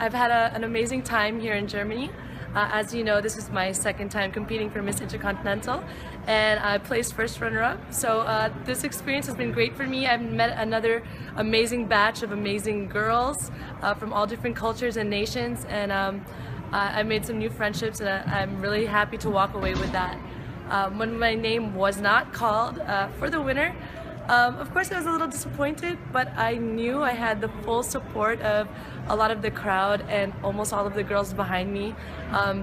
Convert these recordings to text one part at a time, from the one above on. I've had an amazing time here in Germany. As you know, this is my second time competing for Miss Intercontinental, and I placed first runner-up. So this experience has been great for me. I've met another amazing batch of amazing girls from all different cultures and nations, and I made some new friendships, and I'm really happy to walk away with that. When my name was not called for the winner, of course I was a little disappointed, but I knew I had the full support of a lot of the crowd and almost all of the girls behind me.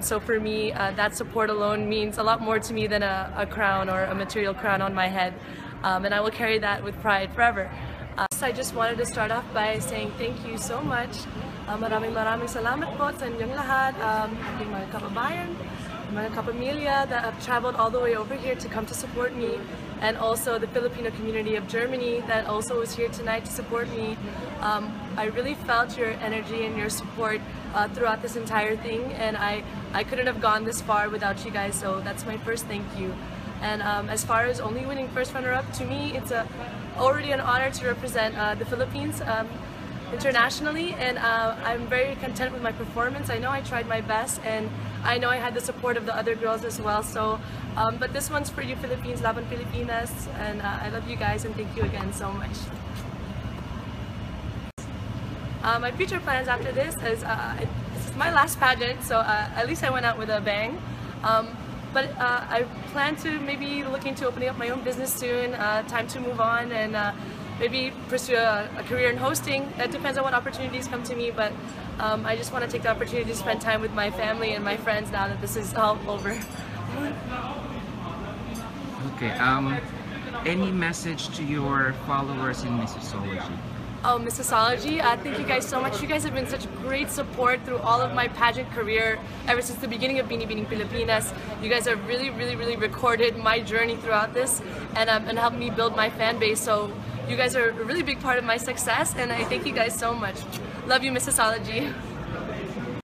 So for me, that support alone means a lot more to me than a crown or a material crown on my head. And I will carry that with pride forever. So I just wanted to start off by saying thank you so much. Maraming salamat po sa inyong lahat, aking mga kababayan, mga kapamilya that have traveled all the way over here to come to support me, and also the Filipino community of Germany that also was here tonight to support me. I really felt your energy and your support throughout this entire thing, and I couldn't have gone this far without you guys, so that's my first thank you. And as far as only winning first runner-up, to me it's already an honor to represent the Philippines internationally, and I'm very content with my performance. I know I tried my best, and I know I had the support of the other girls as well. So, but this one's for you, Philippines, Laban Pilipinas, and I love you guys, and thank you again so much. My future plans after this is this is my last pageant, so at least I went out with a bang. But I plan to maybe look into opening up my own business soon. Time to move on and. Maybe pursue a career in hosting. That depends on what opportunities come to me, but I just want to take the opportunity to spend time with my family and my friends now that this is all over. Okay, any message to your followers in Missosology? Oh, Missosology, thank you guys so much. You guys have been such great support through all of my pageant career, ever since the beginning of Bini Bini Pilipinas. You guys have really recorded my journey throughout this, and helped me build my fan base. So you guys are a really big part of my success, and I thank you guys so much. Love you, Missosology.